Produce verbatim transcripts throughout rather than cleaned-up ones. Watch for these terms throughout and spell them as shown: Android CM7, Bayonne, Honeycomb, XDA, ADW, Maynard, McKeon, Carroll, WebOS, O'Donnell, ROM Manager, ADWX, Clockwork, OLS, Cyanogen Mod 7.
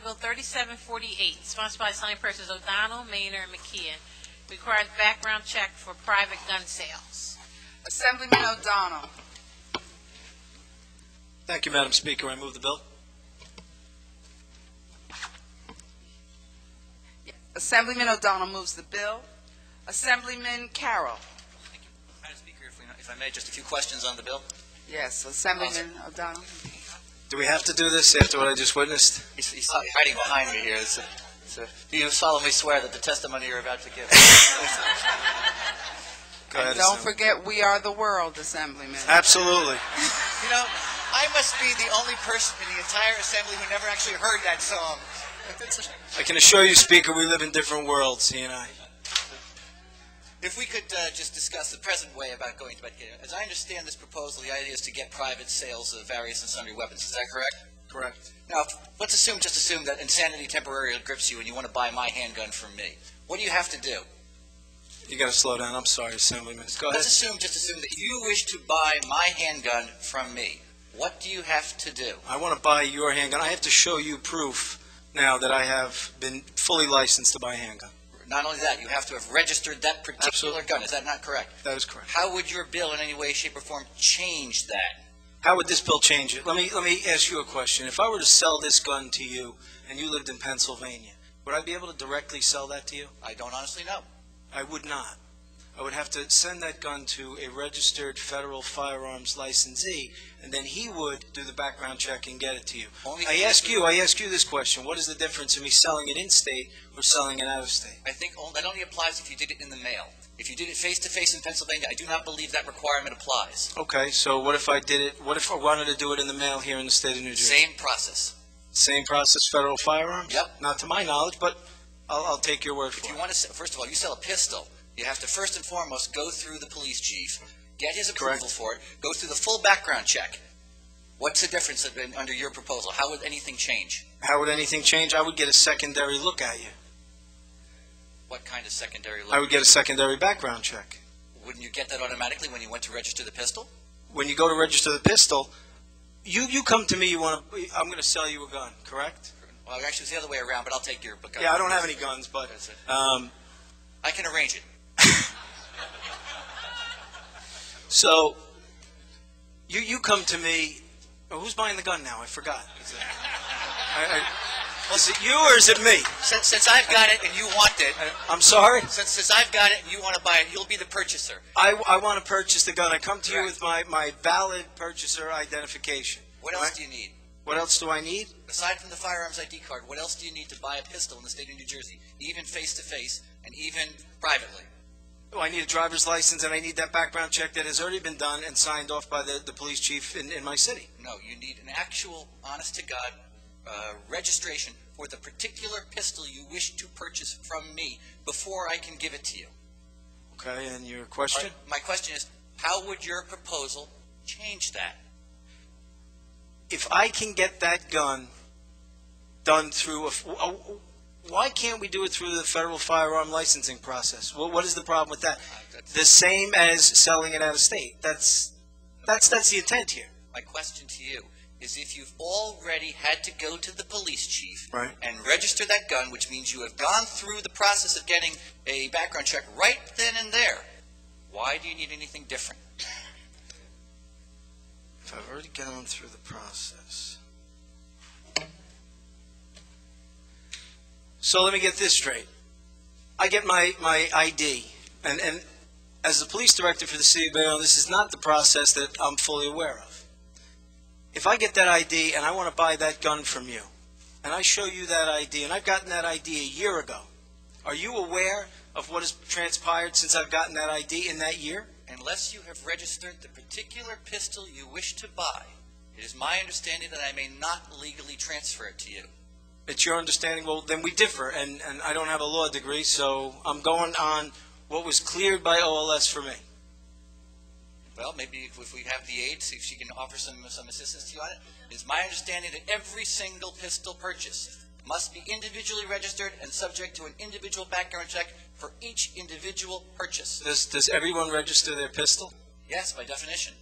Senate Bill thirty-seven forty-eight, sponsored by Senate Persons O'Donnell, Maynard, and McKeon, requires background check for private gun sales. Assemblyman O'Donnell. Thank you, Madam Speaker. I move the bill. Yes. Assemblyman O'Donnell moves the bill. Assemblyman Carroll. Thank you. Madam Speaker, if, we, if I may, just a few questions on the bill. Yes, Assemblyman awesome. O'Donnell. Do we have to do this after what I just witnessed? He's, he's uh, hiding behind me here. It's a, it's a, do you solemnly swear that the testimony you're about to give? Go ahead, and don't forget, we are the world, Assemblyman. Absolutely. You know, I must be the only person in the entire assembly who never actually heard that song. I can assure you, Speaker, we live in different worlds, he and I. If we could uh, just discuss the present way about going about getting, as I understand this proposal, the idea is to get private sales of various and sundry weapons. Is that correct? Correct. Now, let's assume, just assume that insanity temporarily grips you and you want to buy my handgun from me. What do you have to do? You got to slow down. I'm sorry, Assemblyman. Go ahead. Let's assume, just assume that you wish to buy my handgun from me. What do you have to do? I want to buy your handgun. I have to show you proof now that I have been fully licensed to buy a handgun. Not only that, you have to have registered that particular Absolutely. gun. Is that not correct? That is correct. How would your bill in any way, shape, or form change that? How would this bill change it? Let me, let me ask you a question. If I were to sell this gun to you and you lived in Pennsylvania, would I be able to directly sell that to you? I don't honestly know. I would not. I would have to send that gun to a registered federal firearms licensee, and then he would do the background check and get it to you. Only I ask you, I ask you this question: what is the difference in me selling it in-state or selling it out-of-state? I think that only applies if you did it in the mail. If you did it face-to-face in Pennsylvania, I do not believe that requirement applies. Okay, so what if I did it? What if I wanted to do it in the mail here in the state of New Jersey? Same process. Same process, federal firearms. Yep. Not to my knowledge, but I'll, I'll take your word for it. If you want to, first of all, you sell a pistol. You have to first and foremost go through the police chief, get his approval Correct. for it, go through the full background check. What's the difference under your proposal? How would anything change? How would anything change? I would get a secondary look at you. What kind of secondary look? I would get a secondary background check. Wouldn't you get that automatically when you went to register the pistol? When you go to register the pistol, you, you come to me, you want to, I'm going to sell you a gun, correct? Well, actually, it's the other way around, but I'll take your gun. Yeah, I don't have any guns, but um, I can arrange it. So, you you come to me. Oh, who's buying the gun now? I forgot. Is it, I, I, is it you or is it me? Since, since I've got it and you want it, I, I'm sorry. Since since I've got it and you want to buy it, you'll be the purchaser. I, I want to purchase the gun. I come to Correct. you with my my valid purchaser identification. What else right? do you need? What else do I need? Aside from the firearms I D card, what else do you need to buy a pistol in the state of New Jersey, even face to face and even privately? Oh, I need a driver's license, and I need that background check that has already been done and signed off by the, the police chief in, in my city. No, you need an actual, honest-to-God uh, registration for the particular pistol you wish to purchase from me before I can give it to you. Okay, and your question? Right, my question is, how would your proposal change that? If I can get that gun done through a... a why can't we do it through the federal firearm licensing process? Well, what is the problem with that? The same as selling it out of state. That's, that's, that's the intent here. My question to you is if you've already had to go to the police chief right. and register that gun, which means you have gone through the process of getting a background check right then and there, why do you need anything different? If I've already gone through the process... So let me get this straight. I get my, my I D, and, and as the police director for the city of Bayonne, this is not the process that I'm fully aware of. If I get that I D and I want to buy that gun from you, and I show you that I D, and I've gotten that I D a year ago, are you aware of what has transpired since I've gotten that I D in that year? Unless you have registered the particular pistol you wish to buy, it is my understanding that I may not legally transfer it to you. It's your understanding. Well, then we differ, and, and I don't have a law degree, so I'm going on what was cleared by O L S for me. Well, maybe if, if we have the aide, see if she can offer some, some assistance to you on it. It's my understanding that every single pistol purchase must be individually registered and subject to an individual background check for each individual purchase. Does, does everyone register their pistol? Yes, by definition.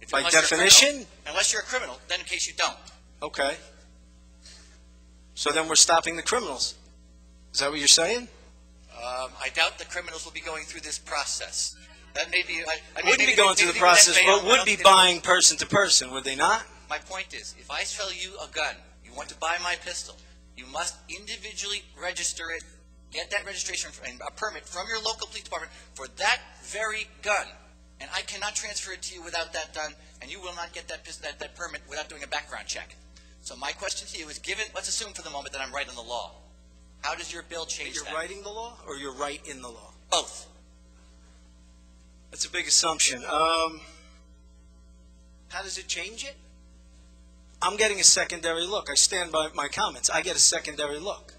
If, by unless definition? You're a criminal, unless you're a criminal, then in case you don't. Okay. So then we're stopping the criminals. Is that what you're saying? Um, I doubt the criminals will be going through this process. That may be. I, I wouldn't be going through the process, but would be buying person to person, would they not? My point is, if I sell you a gun, you want to buy my pistol, you must individually register it, get that registration and a permit from your local police department for that very gun. And I cannot transfer it to you without that done, and you will not get that, that, that permit without doing a background check. So my question to you is, given, let's assume for the moment that I'm right in the law. How does your bill change that? You're writing the law, or you're right in the law? Both. That's a big assumption. Um, how does it change it? I'm getting a secondary look. I stand by my comments. I get a secondary look.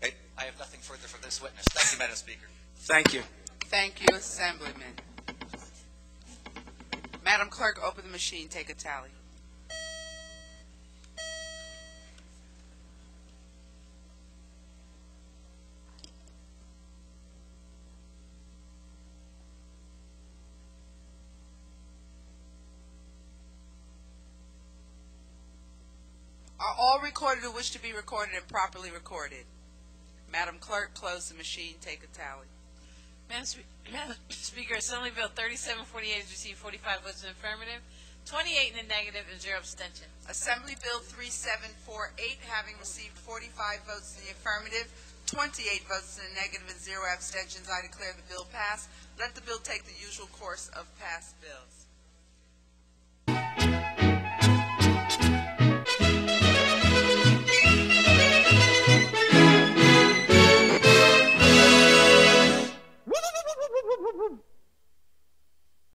Hey. I have nothing further for this witness. Thank you, Madam Speaker. Thank you. Thank you, Assemblyman. Madam Clerk, open the machine. Take a tally. Are all recorded who wish to be recorded and properly recorded? Madam Clerk, close the machine. Take a tally. Madam Spe Madam Speaker, Assembly Bill thirty-seven forty-eight has received forty-five votes in the affirmative, twenty-eight in the negative, and zero abstention. Assembly Bill thirty-seven forty-eight, having received forty-five votes in the affirmative, twenty-eight votes in the negative, and zero abstentions, I declare the bill passed. Let the bill take the usual course of past bills.